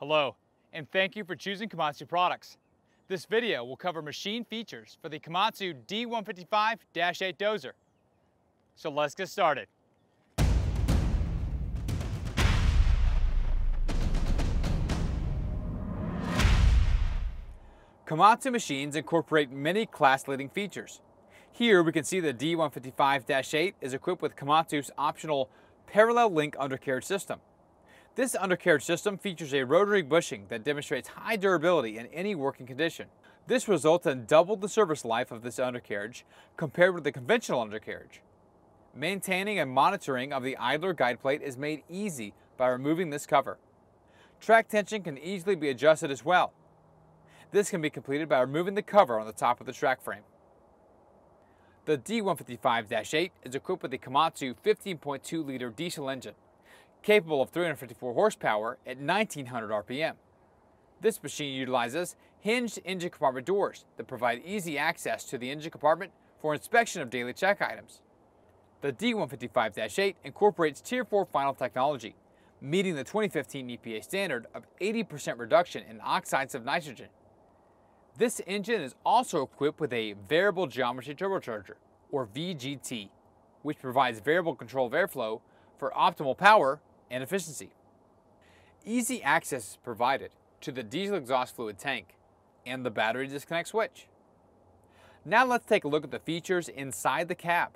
Hello, and thank you for choosing Komatsu products. This video will cover machine features for the Komatsu D155-8 dozer. So let's get started. Komatsu machines incorporate many class-leading features. Here we can see the D155-8 is equipped with Komatsu's optional parallel link undercarriage system. This undercarriage system features a rotary bushing that demonstrates high durability in any working condition. This results in double the service life of this undercarriage compared with the conventional undercarriage. Maintaining and monitoring of the idler guide plate is made easy by removing this cover. Track tension can easily be adjusted as well. This can be completed by removing the cover on the top of the track frame. The D155-8 is equipped with the Komatsu 15.2-liter diesel engine, capable of 354 horsepower at 1900 RPM. This machine utilizes hinged engine compartment doors that provide easy access to the engine compartment for inspection of daily check items. The D155-8 incorporates Tier 4 Final technology, meeting the 2015 EPA standard of 80% reduction in oxides of nitrogen. This engine is also equipped with a variable geometry turbocharger, or VGT, which provides variable control of airflow for optimal power and efficiency. Easy access is provided to the diesel exhaust fluid tank and the battery disconnect switch. Now let's take a look at the features inside the cab.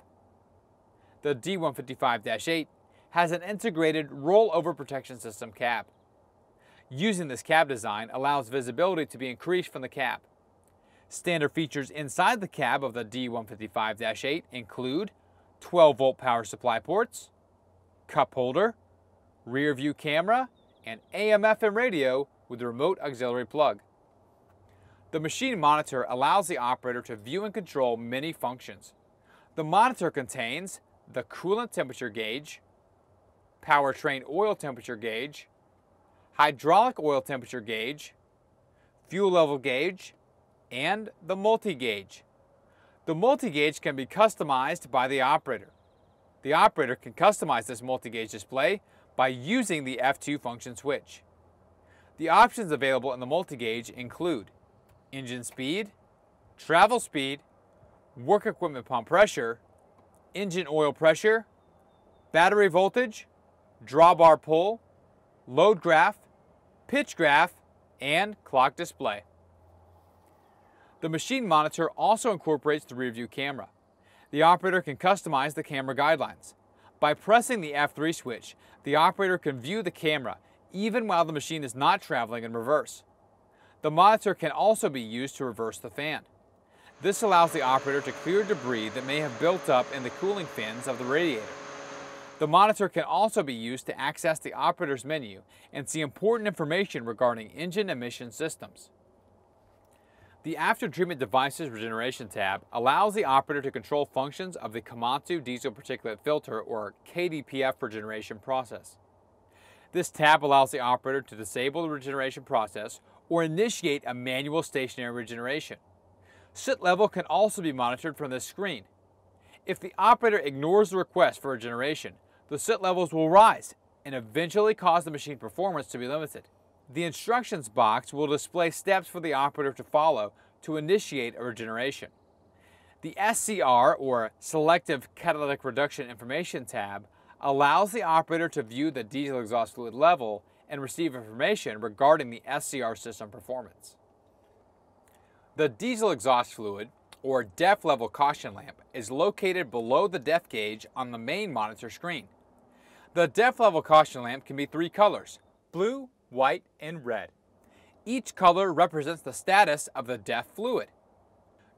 The D155-8 has an integrated rollover protection system cab. Using this cab design allows visibility to be increased from the cab. Standard features inside the cab of the D155-8 include 12-volt power supply ports, cup holder, rear view camera, and AM/FM radio with the remote auxiliary plug. The machine monitor allows the operator to view and control many functions. The monitor contains the coolant temperature gauge, powertrain oil temperature gauge, hydraulic oil temperature gauge, fuel level gauge, and the multi-gauge. The multi-gauge can be customized by the operator. The operator can customize this multi-gauge display by using the F2 function switch. The options available in the multi-gauge include engine speed, travel speed, work equipment pump pressure, engine oil pressure, battery voltage, drawbar pull, load graph, pitch graph, and clock display. The machine monitor also incorporates the rear view camera. The operator can customize the camera guidelines. By pressing the F3 switch, the operator can view the camera even while the machine is not traveling in reverse. The monitor can also be used to reverse the fan. This allows the operator to clear debris that may have built up in the cooling fins of the radiator. The monitor can also be used to access the operator's menu and see important information regarding engine emission systems. The After Treatment Devices Regeneration tab allows the operator to control functions of the Komatsu Diesel Particulate Filter, or KDPF, regeneration process. This tab allows the operator to disable the regeneration process or initiate a manual stationary regeneration. Soot level can also be monitored from this screen. If the operator ignores the request for regeneration, the soot levels will rise and eventually cause the machine performance to be limited. The instructions box will display steps for the operator to follow to initiate a regeneration. The SCR, or Selective Catalytic Reduction Information tab, allows the operator to view the diesel exhaust fluid level and receive information regarding the SCR system performance. The diesel exhaust fluid, or DEF level caution lamp, is located below the DEF gauge on the main monitor screen. The DEF level caution lamp can be three colors: blue, white, and red. Each color represents the status of the DEF fluid.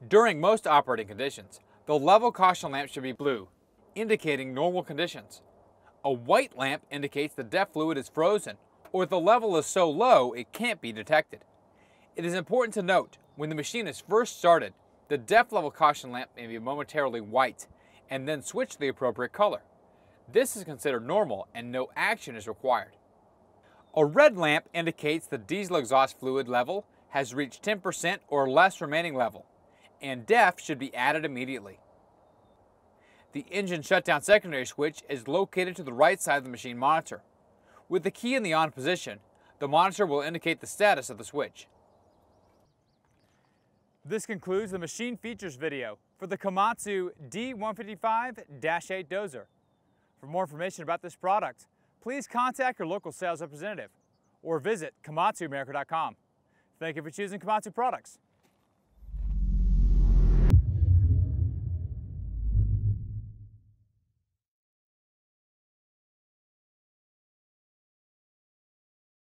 During most operating conditions, the level caution lamp should be blue, indicating normal conditions. A white lamp indicates the DEF fluid is frozen or the level is so low it can't be detected. It is important to note, when the machine is first started, the DEF level caution lamp may be momentarily white and then switch to the appropriate color. This is considered normal and no action is required. A red lamp indicates the diesel exhaust fluid level has reached 10% or less remaining level, and DEF should be added immediately. The engine shutdown secondary switch is located to the right side of the machine monitor. With the key in the on position, The monitor will indicate the status of the switch. This concludes the machine features video for the Komatsu D155-8 dozer. For more information about this product, please contact your local sales representative or visit KomatsuAmerica.com. Thank you for choosing Komatsu products.